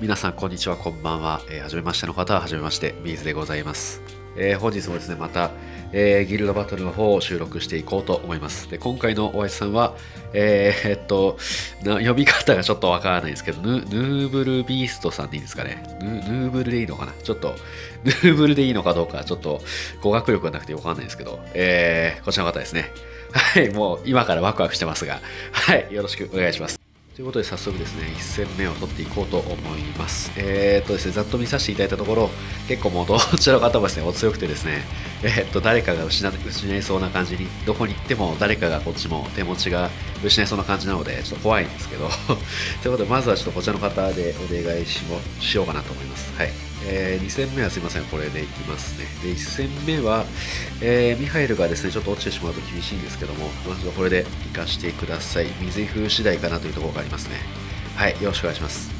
皆さんこんにちは、こんばんは。初めましての方は初めまして、ビーズでございます。本日もですね、また、ギルドバトルの方を収録していこうと思います。で、今回のおやつさんは、読み方がちょっとわからないですけど、ヌーブルビーストさんでいいですかね。ヌーブルでいいのかな。ちょっと、ヌーブルでいいのかどうか、ちょっと語学力がなくてわかんないですけど、こちらの方ですね。はい、もう今からワクワクしてますが、はい、よろしくお願いします。ということで早速ですね、1戦目を取っていこうと思います。ですね、ざっと見させていただいたところ、結構もうどちらの方もですね、お強くてですね、誰かが失いそうな感じに、どこに行っても誰かがこっちも手持ちが失いそうな感じなので、ちょっと怖いんですけど、ということでまずはちょっとこちらの方でお願いしようかなと思います。はい。2戦目はすいません、これでいきますね。で、1戦目は、ミハイルがですね、ちょっと落ちてしまうと厳しいんですけども、まずはこれで活かしてください。水風次第かなというところがありますね。はい、よろしくお願いします。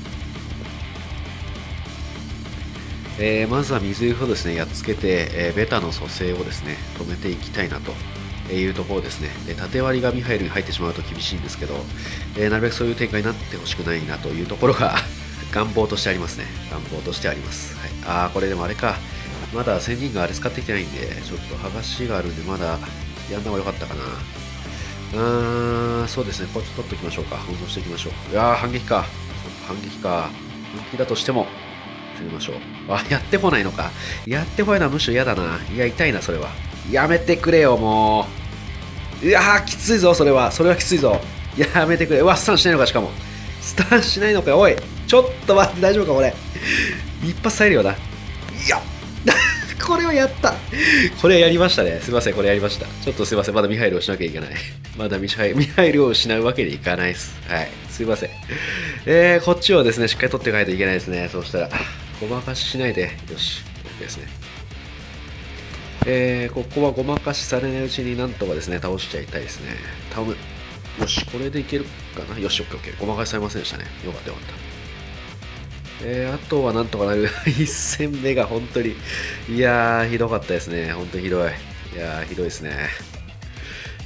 まずは水風をですね、やっつけて、ベタの蘇生をですね、止めていきたいなと。いうところですね。縦割りがミハイルに入ってしまうと厳しいんですけど、なるべくそういう展開になってほしくないなというところが願望としてありますね。願望としてあります。はい、ああ、これでもあれか。まだ仙人があれ使ってきてないんで、ちょっと剥がしがあるんで、まだやんな方が良かったかな。そうですね。こっち取っておきましょうか。保存していきましょう。いやー、反撃か。反撃か。反撃だとしても、攻めましょう。あ、やってこないのか。やってこないのはむしろ嫌だな。いや、痛いな、それは。やめてくれよ、もう。いやー、きついぞ、それは。それはきついぞ。やめてくれ。うわ、スタンしないのか、しかも。スタンしないのか、おい。ちょっと待って、大丈夫か、これ。一発入るよな。いや、これはやった。これやりましたね。すいません、これやりました。ちょっとすいません、まだミハイルをしなきゃいけない。まだミハイルを失うわけにいかないです。はい、すいません。こっちをですね、しっかり取っていかないといけないですね。そうしたら、ごまかししないで。よし、OK ですね。ここはごまかしされないうちになんとかですね、倒しちゃいたいですね。頼む。よし、これでいけるかな。よし、OK。ごまかしされませんでしたね。よかった、よかった。あとはなんとかなる。1戦目が本当に、いやー、ひどかったですね。本当にひどい。いやー、ひどいですね。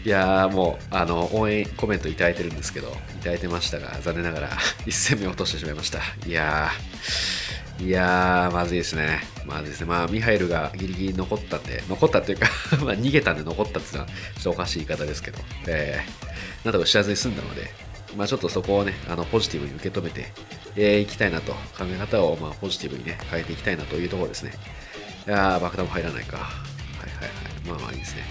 いやー、もう、応援コメントいただいてるんですけど、いただいてましたが、残念ながら、1戦目落としてしまいました。いやー、まずいですね。まずいですね。まあ、ミハイルがギリギリ残ったというか、まあ、逃げたんで残ったっていうのは、ちょっとおかしい言い方ですけど、なんとか知らずに済んだので、まあちょっとそこをね、ポジティブに受け止めて、いきたいなと、考え方をまあポジティブにね、変えていきたいなというところですね。いやー、爆弾も入らないか。はいはいはい。まあまあいいですね。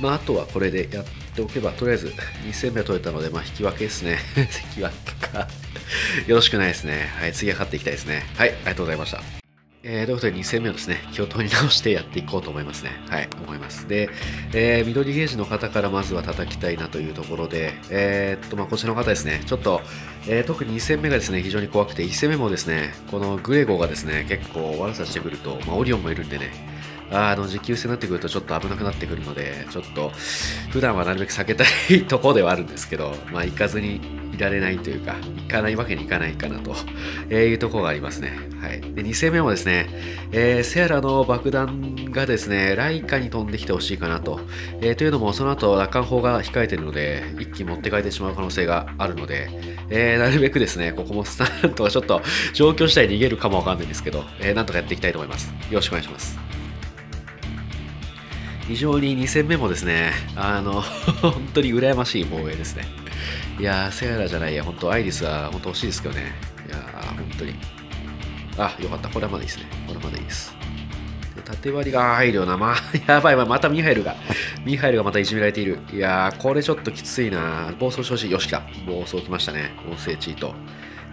まああとはこれでやっておけば、とりあえず2戦目は取れたので、まあ引き分けですね。引き分けか。よろしくないですね。はい、次は勝っていきたいですね。はい、ありがとうございました。ということで2戦目をですね、気を取り直してやっていこうと思いますね。はい、思います。で、緑ゲージの方からまずは叩きたいなというところで、まあ、こちらの方ですね、ちょっと、特に2戦目がですね、非常に怖くて、1戦目もですね、このグレゴーがですね、結構悪さしてくると、まあ、オリオンもいるんでね、持久戦になってくるとちょっと危なくなってくるので、ちょっと、普段はなるべく避けたいところではあるんですけど、まあ、行かずに、いられないというか、いかないわけにいかないかなというところがありますね。はい、で2戦目もですね、セアラの爆弾がですね、ライカに飛んできてほしいかなと。というのも、その後、羅漢砲が控えているので、一気に持って帰ってしまう可能性があるので、なるべくですね、ここもスタンとかちょっと状況次第逃げるかもわかんないんですけど、なんとかやっていきたいと思います。よろしくお願いします。非常に2戦目もですね、本当に羨ましい防衛ですね。いやー、セアラじゃないや、本当アイリスは本当欲しいですけどね。いやー、本当に。あ、よかった。これはまだいいですね。これはまだいいです。で、縦割りが入るよな。まあ、やばいわ。またミハイルがまたいじめられている。いやー、これちょっときついな。暴走してほしい。よし、来た。暴走来ましたね。音声チート。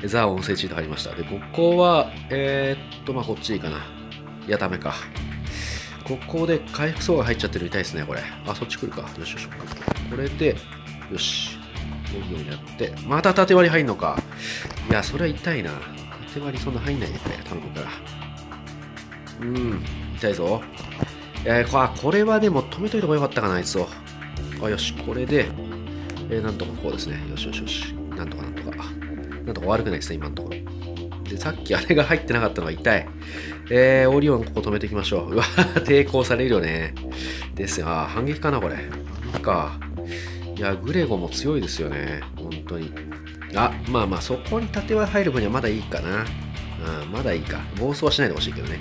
ザ・音声チート入りました。で、ここは、まあ、こっちいいかな。いや、ダメか。ここで回復層が入っちゃってるみたいですね、これ。あ、そっち来るか。よしよし。これで、よし。オリオンやって。また縦割り入んのか。いや、それは痛いな。縦割りそんな入んないでね、頼むから。痛いぞ。これはでも止めといた方がよかったかな、あいつを。あ、よし。これで、なんとかこうですね。よしよしよし。なんとかなんとか。なんとか悪くないですね、今のところ。でさっきあれが入ってなかったのが痛い。オリオンここ止めていきましょう。うわ、抵抗されるよね。ですよ。あ、反撃かな、これ。いや、グレゴも強いですよね。本当に。あ、まあまあ、そこに縦割り入る分にはまだいいかな。まだいいか。暴走はしないでほしいけどね。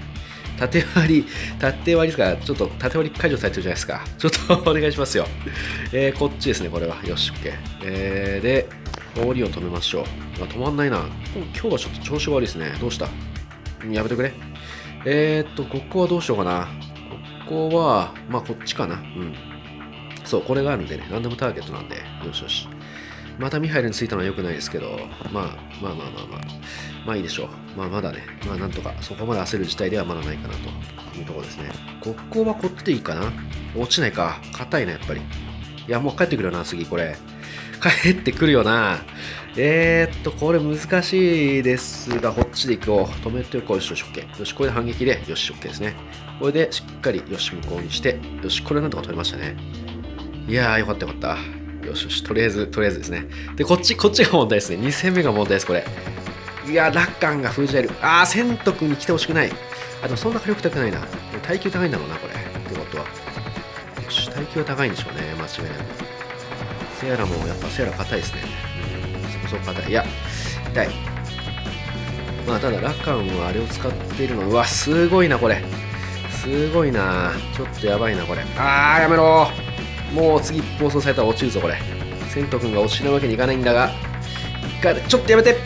縦割りですか、ちょっと縦割り解除されてるじゃないですか。ちょっとお願いしますよ。こっちですね、これは。よし、OK。で、氷を止めましょう。止まんないな。今日はちょっと調子が悪いですね。どうした？やめてくれ。ここはどうしようかな。ここは、まあ、こっちかな。うん。そう、これがあるんでね。ランダムターゲットなんで。よしよし。またミハイルについたのは良くないですけど、まあいいでしょう。まあまだね、まあなんとか、そこまで焦る事態ではまだないかなというところですね。ここはこっちでいいかな。落ちないか。硬いな、やっぱり。いや、もう帰ってくるよな、次これ。帰ってくるよな。これ難しいですが、こっちで行こう。止めておこう。よしよし、OK。よし、これで反撃で、よし、OK ですね。これでしっかり、よし、向こうにして、よし、これなんとか取れましたね。いやー、よかったよかった。よしよし、とりあえずですね。で、こっちが問題ですね。2戦目が問題です、これ。いや、ラッカンが封じられる。あー、セント君に来てほしくない。あ、でもそんな火力高くないな。耐久高いんだろうな、これ。ってことは。よし、耐久は高いんでしょうね。間違いない。セアラも、やっぱセアラ硬いですね。そこそこ硬い。いや、痛い。まあ、ただ、ラッカンはあれを使っているの。うわ、すごいな、これ。すごいな。ちょっとやばいな、これ。あー、やめろー。もう次暴走されたら落ちるぞこれ。セント君が落ちるわけにいかないんだが、ちょっとやめて。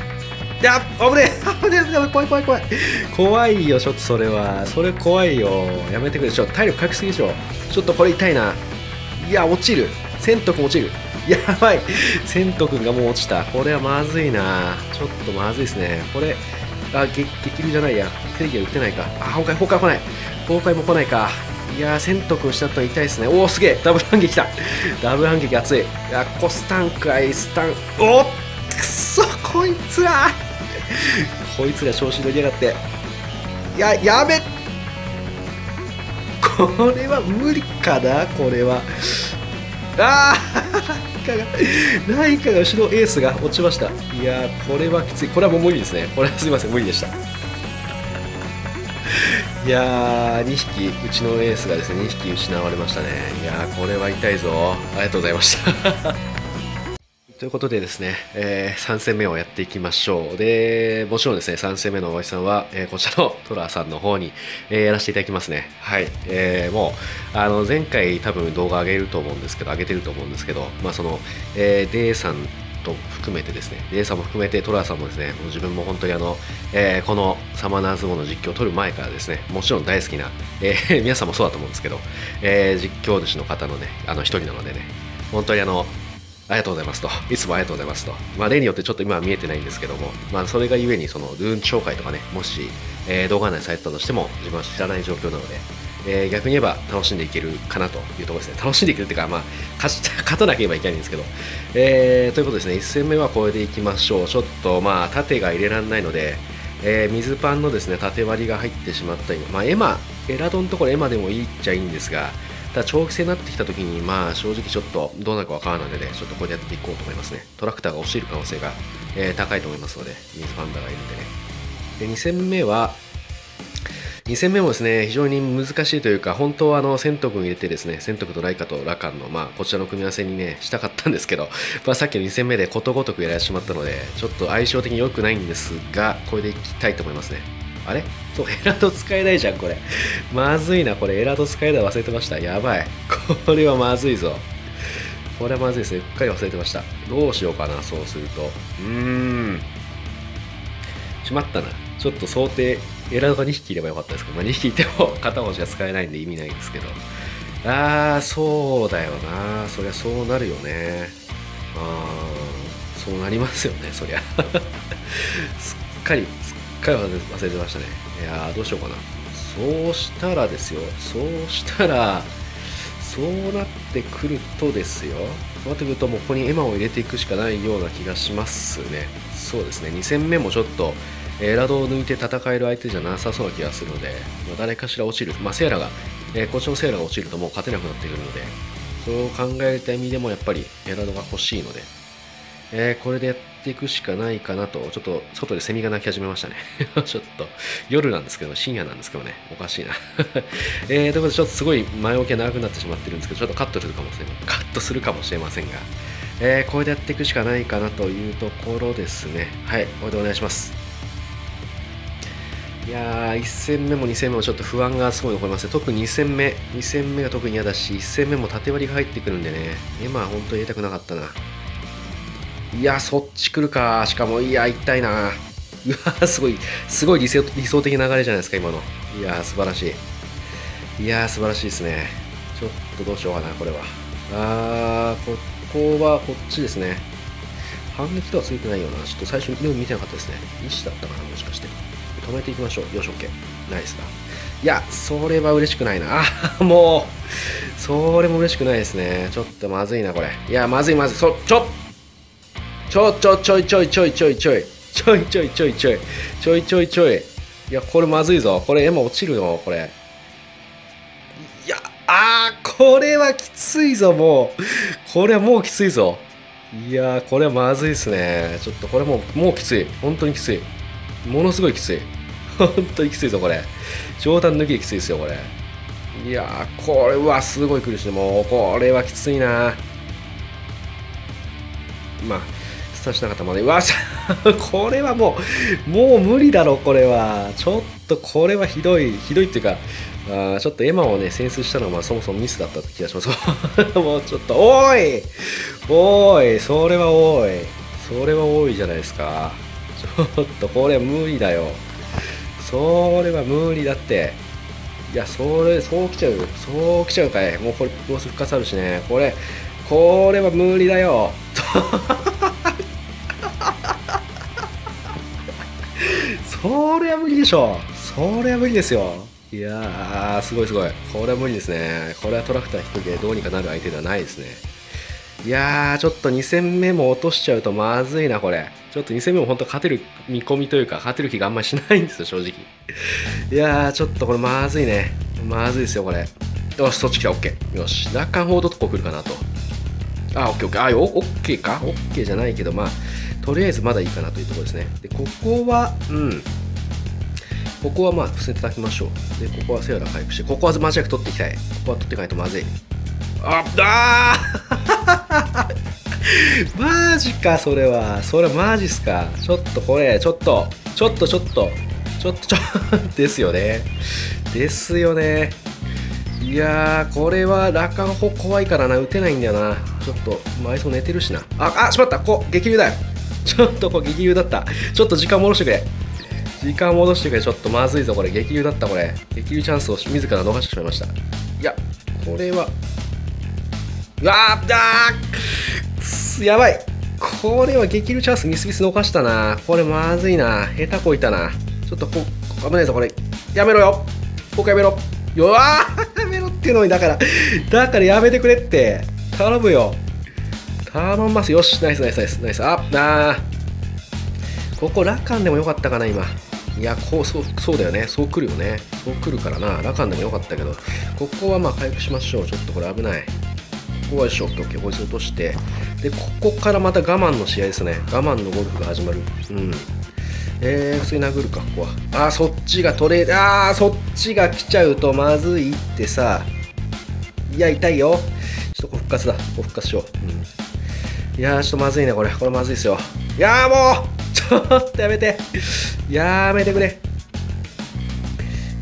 あっ、危ねえ危ねえ、怖い怖いよ。ちょっとそれはそれ怖いよ。やめてくれ。ちょっと体力回復すぎでしょ。ちょっとこれ痛いな。いや、落ちる。セント君落ちる。やばい。セント君がもう落ちた。これはまずいな。ちょっとまずいですねこれ。あ、激流じゃないや、正義は打ってないか。あ、崩壊来ない。崩壊も来ないか。いやー、セント君したと痛いですね。おお、すげえ。ダブル反撃だ。ダブル反撃熱い。あ、コスタンかい、スタン。おっ、くそ、こいつら。こいつら調子乗りやがって。やべ。これは無理かな、これは。あー、ライカが後ろエースが落ちました。いやー、これはきつい。これはもう無理ですね。これはすいません、無理でした。いやー、2匹うちのエースがですね、2匹失われましたね。いやー、これは痛いぞ。ありがとうございました。ということでですね、3戦目をやっていきましょう。で、もちろんですね、3戦目の大橋さんは、こちらのトラーさんの方に、やらせていただきますね。はい。もう、前回多分動画上げてると思うんですけど、まあ、その、Dさんと含めてですね、A さんも含めてトラさんもですね、もう自分も本当にこのサマナーズモの実況を撮る前からですね、もちろん大好きな、皆さんもそうだと思うんですけど、実況主の方のね、一人なのでね、本当にありがとうございますと、いつもありがとうございますと、まあ、例によってちょっと今は見えてないんですけども、まあ、それがゆえにそのルーン紹介とかね、もし、動画内されてたとしても自分は知らない状況なので、逆に言えば楽しんでいけるかなというところですね。楽しんでいけるっていうか、まあ、勝たなければいけないんですけど、ということですね。1戦目はこれでいきましょう。ちょっとまあ縦が入れられないので、水パンのですね縦割りが入ってしまった今、まあ、エラドンのところエマでもいいっちゃいいんですが、ただ長期戦になってきた時に、まあ正直ちょっとどうなるかわからないので、ちょっとこれでやっていこうと思いますね。トラクターが落ちる可能性が、高いと思いますので、水パンダがいるんでね。で、2戦目もですね、非常に難しいというか、本当はセント君入れてですね、セント君とライカとラカンの、まあ、こちらの組み合わせにね、したかったんですけど、まあ、さっきの2戦目でことごとくやられてしまったので、ちょっと相性的に良くないんですが、これでいきたいと思いますね。あれ？そう、エラド使えないじゃん、これ。まずいな、これ。エラド使えない忘れてました。やばい。これはまずいぞ。これはまずいですね。うっかり忘れてました。どうしようかな、そうすると。しまったな。ちょっと想定、エラドが2匹いればよかったですけど、まあ、2匹いても片方しか使えないんで意味ないんですけど。あー、そうだよな。そりゃそうなるよね。そうなりますよね、そりゃ。すっかり忘れてましたね。いやー、どうしようかな。そうしたらですよ。そうなってくるとですよ。そうなってくると、もうここにエマを入れていくしかないような気がしますね。そうですね。2戦目もちょっと、エラドを抜いて戦える相手じゃなさそうな気がするので、まあ、誰かしら落ちる、まあ、セーラが、こっちのセーラが落ちるともう勝てなくなってくるので、そう考えた意味でもやっぱりエラドが欲しいので、これでやっていくしかないかなと。ちょっと外でセミが鳴き始めましたね。ちょっと夜なんですけど、深夜なんですけどね、おかしいな。ということで、ちょっとすごい前置きが長くなってしまってるんですけど、ちょっとカットするかもしれませんが。これでやっていくしかないかなというところですね。はい、これでお願いします。いやー、1戦目も2戦目もちょっと不安がすごい残りますね。特に2戦目が特に嫌だし、1戦目も縦割りが入ってくるんでね。今は本当に入れたくなかったな。いやー、そっち来るか。しかも、いやー、痛いな。うわー、すごい理想的な流れじゃないですか、今の。いやー、素晴らしい。いやー、素晴らしいですね。ちょっとどうしようかな、これは。ここはこっちですね。反撃とはついてないような、ちょっと最初に見てなかったですね。石だったかな、もしかして。止めていきましょう。よし、OK。ナイスだ。いや、それは嬉しくないな。あ、もう、それも嬉しくないですね。ちょっとまずいな、これ。いや、まずい。ちょい。いや、これまずいぞ。これ、今落ちるのこれ。いや、これはきついぞ、もう。これはもうきついぞ。いやー、これはまずいですね。ちょっとこれもうきつい。本当にきつい。ものすごいきつい。本当にきついぞ、これ。上段抜きできついですよ、これ。いやー、これはすごい苦しい。もう、これはきついな。まあ、スターしなかったまで。うわ、これはもう無理だろ、これは。ちょっと、これはひどいっていうか、ちょっとエマをね、選出したのは、まあ、そもそもミスだった気がします。もうちょっと、おいそれは多いじゃないですか。ちょっと、これは無理だよ。それは無理だって。いや、そう来ちゃうかい。もうこれ、どうせ復活あるしね。これは無理だよ。それは無理でしょ。それは無理ですよ。いやー、すごい。これは無理ですね。これはトラクター一人でどうにかなる相手ではないですね。いやー、ちょっと2戦目も落としちゃうとまずいな、これ。ちょっと2戦目も本当勝てる見込みというか、勝てる気があんまりしないんですよ、正直。いやー、ちょっとこれまずいね。まずいですよ、これ。よし、そっち来た、OK。よし、中間ほどとこ来るかなと。あ、OK。あ、OK か ?OK じゃないけど、まあ、とりあえずまだいいかなというところですね。で、ここは、ここはまあ、伏せて叩きましょう。で、ここはセオラ回復して、ここは間違いなく取っていきたい。ここは取っていかないとまずい。マジか、それは。それはマジっすか。ちょっとこれ、ちょっと、ですよね。いやー、これは楽観法怖いからな、打てないんだよな。ちょっと、あいつも寝てるしな。しまった、激流だよ。ちょっと激流だった。ちょっと時間戻してくれ。ちょっとまずいぞ、これ。激流だった、これ。激流チャンスを自ら逃してしまいました。いや、これは。うわー、やばい。これは激流チャンスミス逃したな。これまずいな。下手こいたな。ちょっと危ないぞ、これ。やめろよ。やめろ。やめろっていうのに、だからやめてくれって。頼むよ。頼みます。よし、ナイス。ここラカンでもよかったかな、今。いや、そうだよね。そう来るよね。そう来るからな。ラカンでもよかったけど、ここはまあ回復しましょう。ちょっとこれ危ない。ここはよし、OK、こいつ落として。で、ここからまた我慢の試合ですね。我慢のゴルフが始まる。普通に殴るか、ここは。そっちがそっちが来ちゃうとまずいってさ。いや、痛いよ。ちょっとここ復活だ。ここ復活しよう。いやー、ちょっとまずいね、これ。これまずいっすよ。いやー、もうちょっとやめて。やめてくれ。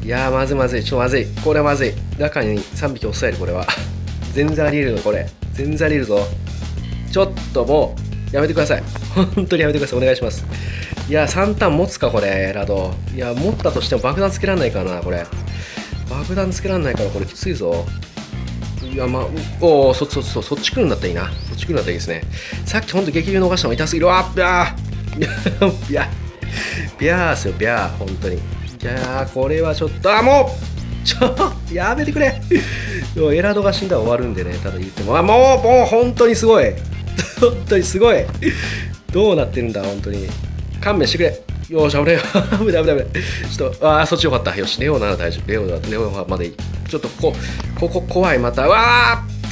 いやー、まずい。ちょっとまずい。これはまずい。中に3匹押さえる、これは。全然あり得るぞ、これ。全然あり得るぞ。ちょっともう、やめてください。本当にやめてください。お願いします。いやー、3ターン持つか、これ、ラド。いやー、持ったとしても爆弾つけらんないからな、これ。爆弾つけらんないから、これきついぞ。いや、まあ、そっち来るんだったらいいな。そっち来るんだったらいいですね。さっきほんと激流逃したの痛すぎる。ビャーすよ、ビャー、本当に。いやー、これはちょっと、もうやめてくれ。エラドが死んだら終わるんでね、ただ言っても。もう本当にすごい。本当にすごい。どうなってるんだ、本当に。勘弁してくれ。よーし、危ない。ちょっと、そっちよかった。よし、レオなら大丈夫。レオはまだいい。ちょっと、ここ怖い、また。い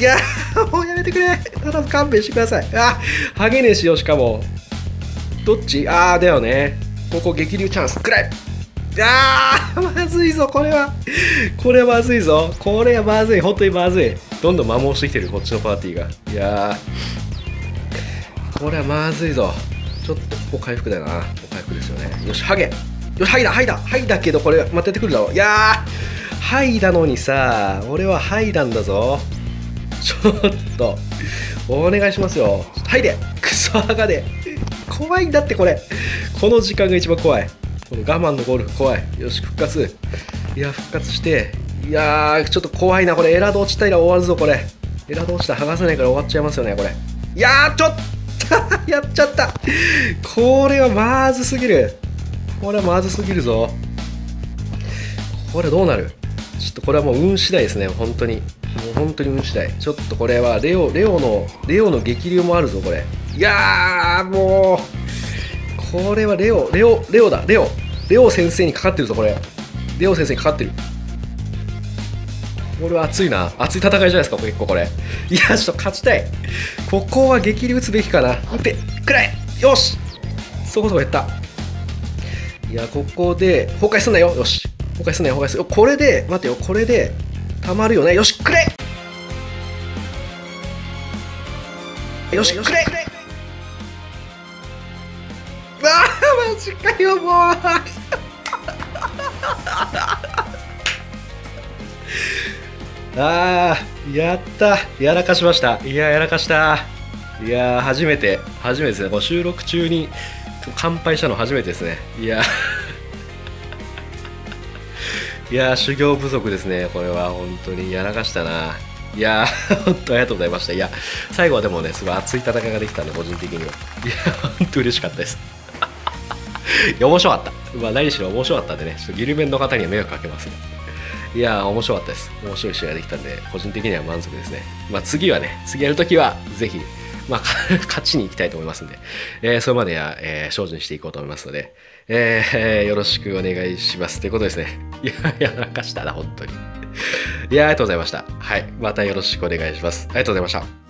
やー、もうやめてくれ。ただ勘弁してください。ハゲねえしよ、しかも。どっち？だよね。ここ激流チャンス。くらい。まずいぞ、これは。これはまずいぞ。これはまずい。本当にまずい。どんどん摩耗してきてる、こっちのパーティーが。いやこれはまずいぞ。ちょっとここ回復だよな。ここ回復ですよね。よし、ハゲ。よし、ハイだけど、これまた出てくるだろう。いやー、ハイだのにさ、俺はハイなんだぞ。ちょっとお願いしますよ。ハイで、クソハガで。怖いんだって、これ。この時間が一番怖い。この我慢のゴルフ怖い。よし、復活。いや、復活して。いやー、ちょっと怖いな、これ。エラード落ちたら終わるぞ、これ。エラード落ちたら剥がせないから終わっちゃいますよね、これ。いやー、ちょっとやっちゃった。これはまずすぎる。これはまずすぎるぞ。これどうなる？ちょっとこれはもう運次第ですね、本当に。もう本当に運次第。ちょっとこれはレオの激流もあるぞ、これ。いやー、もう、これはレオ先生にかかってるぞ、これ。レオ先生にかかってる。これは熱いな。熱い戦いじゃないですか、結構これ。いや、ちょっと勝ちたい。ここは激流打つべきかな。打てくらい。よし、そこそこ減った。いや、ここで、崩壊すんなよ。よし。崩壊すんなよ、崩壊する。これで、待てよ、これで、たまるよね。よし、くれよし、くれわあ、マジかよ、もう。あー、やった。やらかしました。いや、やらかした。いやー、初めてですね。こ収録中に乾杯したの初めてですね。いやー、いやー、修行不足ですね。これは本当にやらかしたな。いやー、本当ありがとうございました。いや、最後はでもね、すごい熱い戦いができたんで、個人的には。いや、本当嬉しかったです。いや、面白かった。まあ、何しろ面白かったんでね、ちょっとギルメンの方には迷惑かけますね。いやー、面白かったです。面白い試合ができたんで、個人的には満足ですね。まあ、次はね、次やるときは、ぜひ、まあ、勝ちに行きたいと思いますんで、それまでは、精進していこうと思いますので、よろしくお願いします。ということですね。いや、やらかしたな、本当に。いや、ありがとうございました。はい。またよろしくお願いします。ありがとうございました。